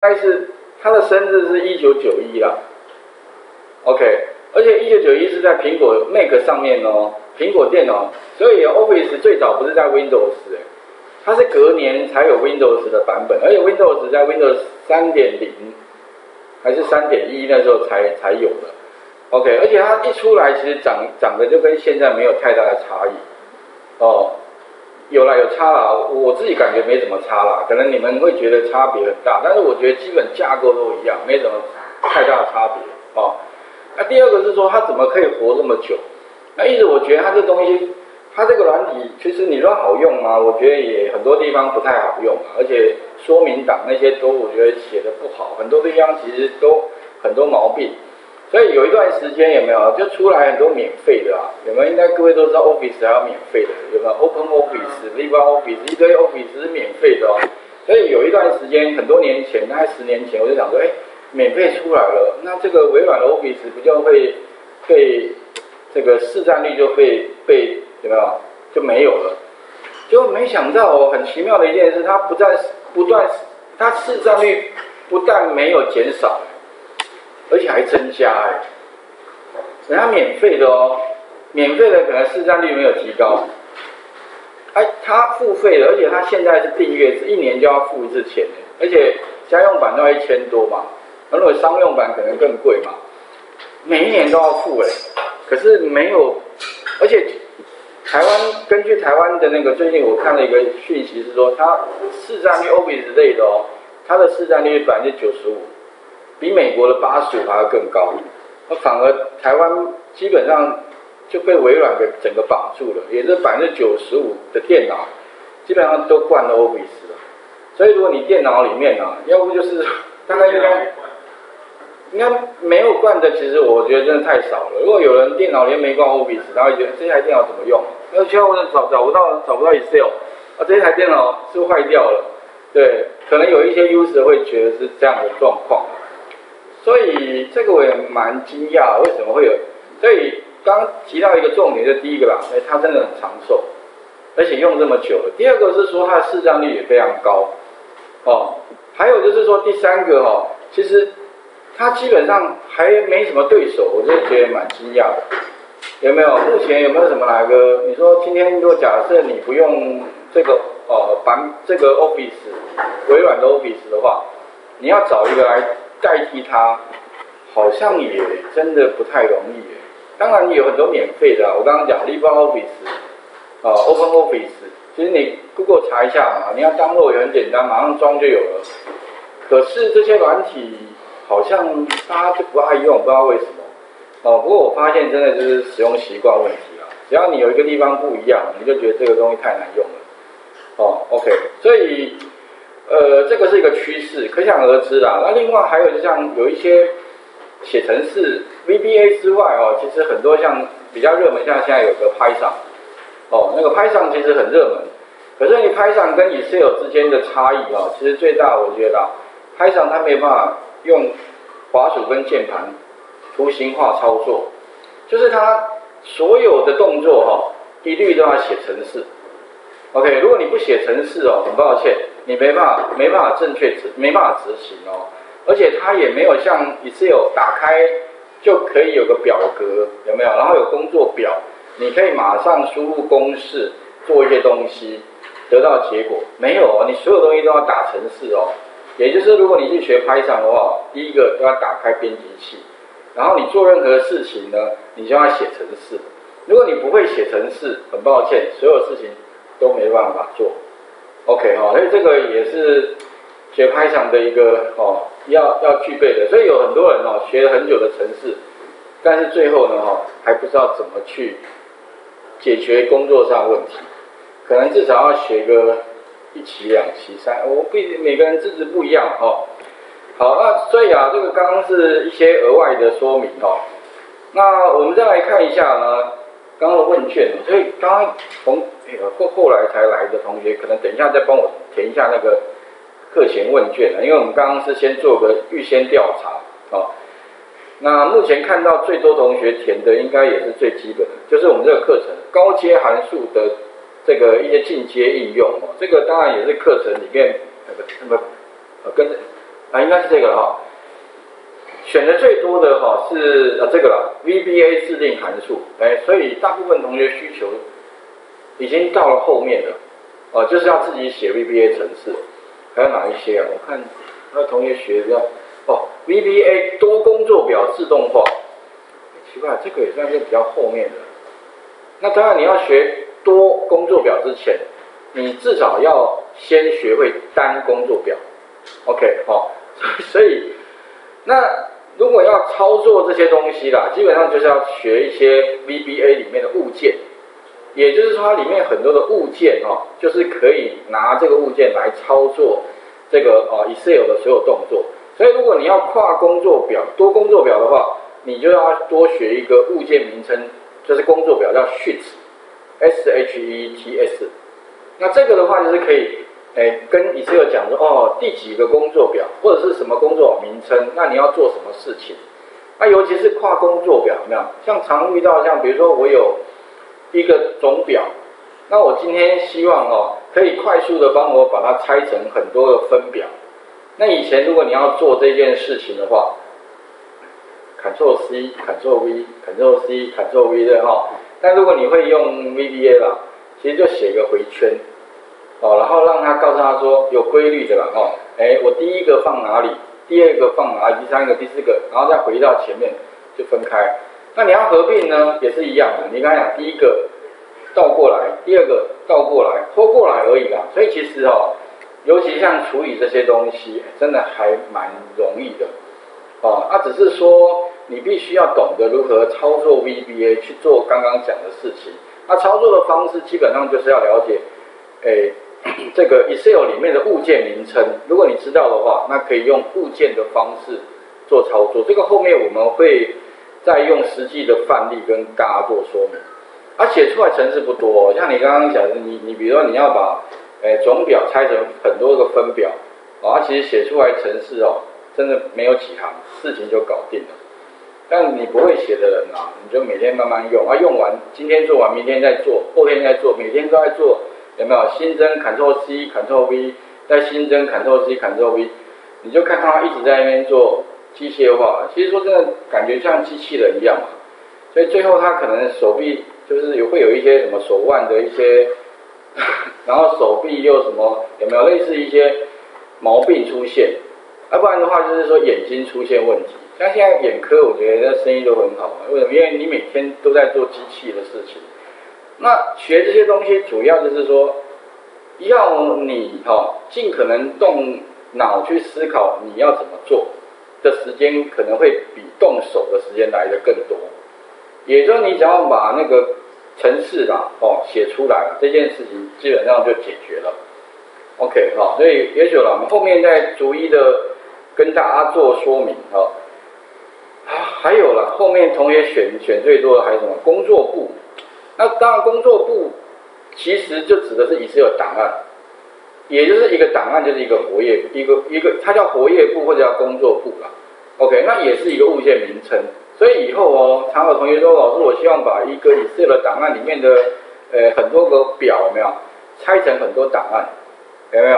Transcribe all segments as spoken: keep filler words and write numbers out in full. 该是他的生日是一九九一啦 ，OK， 而且一九九一是在苹果 Mac 上面哦，苹果电脑，所以 Office 最早不是在 Windows， 它是隔年才有 Windows 的版本，而且 Windows 在 Windows 三点零 还是 三点一 那时候才才有的 ，OK， 而且它一出来其实长长得就跟现在没有太大的差异，哦。有啦有差啦，我自己感觉没什么差啦，可能你们会觉得差别很大，但是我觉得基本架构都一样，没什么太大的差别哦。那第二个是说它怎么可以活这么久？那一直我觉得它这东西，它这个软体其实你说好用吗？我觉得也很多地方不太好用啊，而且说明档那些都我觉得写的不好，很多地方其实都很多毛病。所以有一段时间有没有就出来很多免费的啊？有没有？应该各位都知道 Office 还有免费的，有没有 Open Office、LibreOffice 一堆 Office 是免费的哦。所以有一段时间，很多年前，大概十年前，我就想说，哎，免费出来了，那这个微软的 Office 不就会被这个市占率就被被有没有就没有了？就没想到哦，很奇妙的一件事，它不但不断，它市占率不但没有减少。而且还增加哎，人家免费的哦，免费的可能市占率没有提高，哎，他付费的，而且他现在是订阅制，一年就要付一次钱，而且家用版都要一千多嘛，而如果商用版可能更贵嘛，每一年都要付哎，可是没有，而且台湾根据台湾的那个最近我看了一个讯息是说，它市占率 Office 类的哦，它的市占率百分之九十五。比美国的八十五还要更高，那反而台湾基本上就被微软给整个绑住了，也是百分之九十五的电脑基本上都灌了 Office 了。所以如果你电脑里面啊，要不就是大概应该应该没有灌的，其实我觉得真的太少了。如果有人电脑里面没灌 Office， 他会觉得这台电脑怎么用？而且我找找不到找不到 Excel， 啊，这台电脑是不是坏掉了？对，可能有一些 user 会觉得是这样的状况。所以这个我也蛮惊讶，为什么会有？所以刚提到一个重点，就第一个啦，哎，它真的很长寿，而且用这么久了。第二个是说它的市占率也非常高，哦，还有就是说第三个哦，其实它基本上还没什么对手，我就觉得蛮惊讶的。有没有？目前有没有什么哪个？你说今天如果假设你不用这个哦版这个 Office 微软的 Office 的话，你要找一个来。代替它，好像也真的不太容易耶。当然，有很多免费的、啊，我刚刚讲 LibreOffice 啊、呃、，Open Office， 其实你 Google 查一下嘛，你要 download 也很简单，马上装就有了。可是这些软体好像大家就不爱用，不知道为什么。哦、呃，不过我发现真的就是使用习惯问题啦、啊。只要你有一个地方不一样，你就觉得这个东西太难用了。哦、呃、，OK， 所以。呃，这个是一个趋势，可想而知啦。那另外还有就像有一些写程式 V B A 之外哦，其实很多像比较热门，像现在有个 Python 哦，那个 Python 其实很热门。可是你 Python 跟 Excel 之间的差异哦，其实最大我觉得、啊、Python 它没办法用滑鼠跟键盘图形化操作，就是它所有的动作哈、哦，一律都要写程式。OK， 如果你不写程式哦，很抱歉。你没办法，没办法正确执，没办法执行哦，而且它也没有像 Excel 打开就可以有个表格，有没有？然后有工作表，你可以马上输入公式做一些东西，得到结果。没有哦，你所有东西都要打程式哦。也就是如果你去学 Python 的话，第一个都要打开编辑器，然后你做任何事情呢，你就要写程式。如果你不会写程式，很抱歉，所有事情都没办法做。OK 哈，所以这个也是学 Python 的一个哦，要要具备的。所以有很多人哦，学了很久的程式，但是最后呢哈，还不知道怎么去解决工作上的问题，可能至少要学个一期、两期、三，我不每个人资质不一样哦。好，那所以啊，这个刚刚是一些额外的说明哦。那我们再来看一下呢。刚刚的问卷，所以刚刚从后后来才来的同学，可能等一下再帮我填一下那个课前问卷了，因为我们刚刚是先做个预先调查啊、哦。那目前看到最多同学填的，应该也是最基本的，就是我们这个课程高阶函数的这个一些进阶应用哦。这个当然也是课程里面那个那么呃跟啊，应该是这个哈、哦。选的最多的哈、哦、是啊这个啦 V B A 自定函数，哎，所以大部分同学需求已经到了后面了，哦，就是要自己写 V B A 程式。还有哪一些啊？我看那同学学的哦 ，V B A 多工作表自动化，奇怪，这个也算是比较后面的。那当然你要学多工作表之前，你至少要先学会单工作表。OK， 好、哦，所以那如果要操作这些东西啦，基本上就是要学一些 V B A 里面的物件，也就是说它里面很多的物件哦，就是可以拿这个物件来操作这个哦 Excel 的所有动作。所以如果你要跨工作表、多工作表的话，你就要多学一个物件名称，就是工作表叫 sheets，S H E T S。那这个的话就是可以。哎，跟你这个讲说哦，第几个工作表或者是什么工作名称，那你要做什么事情？那尤其是跨工作表，有没有？像常遇到像比如说我有一个总表，那我今天希望哦，可以快速的帮我把它拆成很多的分表。那以前如果你要做这件事情的话 ，Ctrl C，Ctrl V，Ctrl C，Ctrl V 的哈。但如果你会用 V B A 啦，其实就写一个回圈。哦，然后让他告诉他说有规律的啦，哦，哎，我第一个放哪里，第二个放哪里，第三个、第四个，然后再回到前面就分开。那你要合并呢，也是一样的。你刚才讲第一个倒过来，第二个倒过来，拖过来而已啦。所以其实哦，尤其像处理这些东西，真的还蛮容易的。哦，那、啊、只是说你必须要懂得如何操作 V B A 去做刚刚讲的事情。那、啊、操作的方式基本上就是要了解，哎。这个 Excel 里面的物件名称，如果你知道的话，那可以用物件的方式做操作。这个后面我们会再用实际的范例跟大家做说明。而、啊、写出来程式不多、哦，像你刚刚讲的，你你比如说你要把诶总表拆成很多个分表，哦、啊，其实写出来程式哦，真的没有几行，事情就搞定了。但你不会写的人啊，你就每天慢慢用，啊，用完今天做完，明天再做，后天再做，每天都在做。有没有新增 Ctrl C Ctrl V 再新增 Ctrl C Ctrl V， 你就看它一直在那边做机械化。其实说真的，感觉像机器人一样嘛。所以最后它可能手臂就是也会有一些什么手腕的一些，然后手臂又什么有没有类似一些毛病出现？要不然的话就是说眼睛出现问题。像现在眼科，我觉得生意都很好，为什么？因为你每天都在做机器的事情。那学这些东西主要就是说，要你哈、哦、尽可能动脑去思考你要怎么做的时间，可能会比动手的时间来得更多。也就是你只要把那个程式啦哦写出来了，这件事情基本上就解决了。OK 哈、哦，所以也许了我们后面再逐一的跟大家做说明哈、哦。还有了后面同学选选最多的还有什么工作簿。那当然，工作簿其实就指的是 Excel 档案，也就是一个档案就是一个活页，一个一个它叫活页簿或者叫工作簿啦。OK， 那也是一个物件名称。所以以后哦，常有同学说，老师，我希望把一个 Excel 档案里面的呃很多个表有没有拆成很多档案，有没有？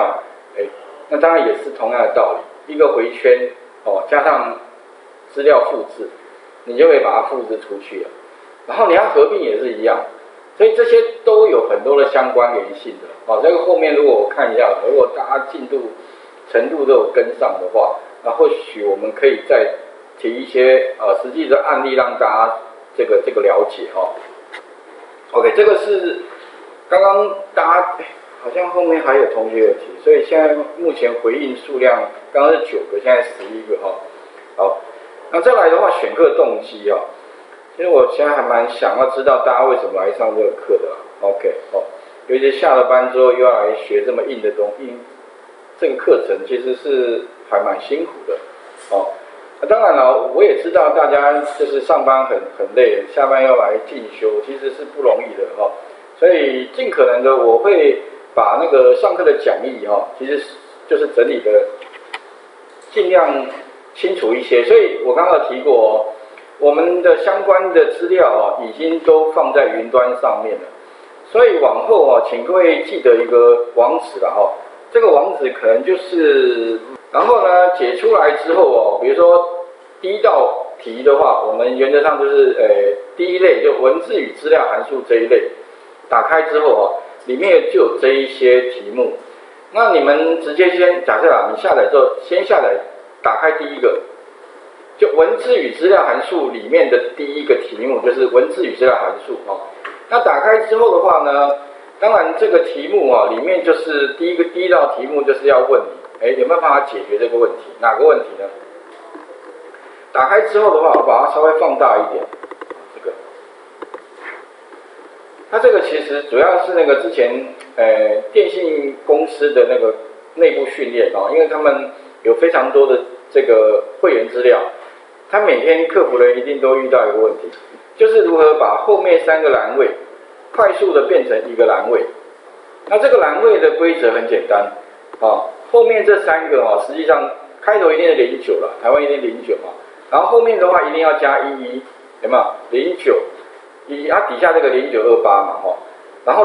哎，那当然也是同样的道理，一个回圈哦，加上资料复制，你就可以把它复制出去了。然后你要合并也是一样，所以这些都有很多的相关联性的。好、哦，这个后面如果我看一下，如果大家进度程度都有跟上的话，那或许我们可以再提一些呃实际的案例让大家这个这个了解哈、哦。OK， 这个是刚刚大家好像后面还有同学有提，所以现在目前回应数量刚刚是九个，现在十一个哈、哦。好，那再来的话选课动机啊、哦。其实我现在还蛮想要知道大家为什么来上这个课的、啊、，OK， 哦，尤其下了班之后又要来学这么硬的东西，这个课程其实是还蛮辛苦的，哦，啊、当然了，我也知道大家就是上班很很累，下班要来进修，其实是不容易的哈、哦，所以尽可能的我会把那个上课的讲义哈、哦，其实就是整理的尽量清楚一些，所以我刚刚有提过、哦。我们的相关的资料啊，已经都放在云端上面了，所以往后啊，请各位记得一个网址了哈、哦。这个网址可能就是然后呢，解出来之后哦，比如说第一道题的话，我们原则上就是呃第一类就文字与资料函数这一类，打开之后哦，里面就有这一些题目。那你们直接先假设啊，你下载之后先下载，打开第一个，就文字与资料函数里面的第一个题目就是文字与资料函数哦。那打开之后的话呢，当然这个题目啊，里面就是第一个第一道题目就是要问你。哎，有没有办法解决这个问题？哪个问题呢？打开之后的话，我把它稍微放大一点。这个，它这个其实主要是那个之前呃电信公司的那个内部训练哦，因为他们有非常多的这个会员资料，他每天客服人一定都遇到一个问题，就是如何把后面三个栏位快速的变成一个栏位。那这个栏位的规则很简单啊。哦，后面这三个哦，实际上开头一定是零九了，台湾一定零九嘛，然后后面的话一定要加一一，有没有？零九一，它底下这个零九二八嘛，哈，然后。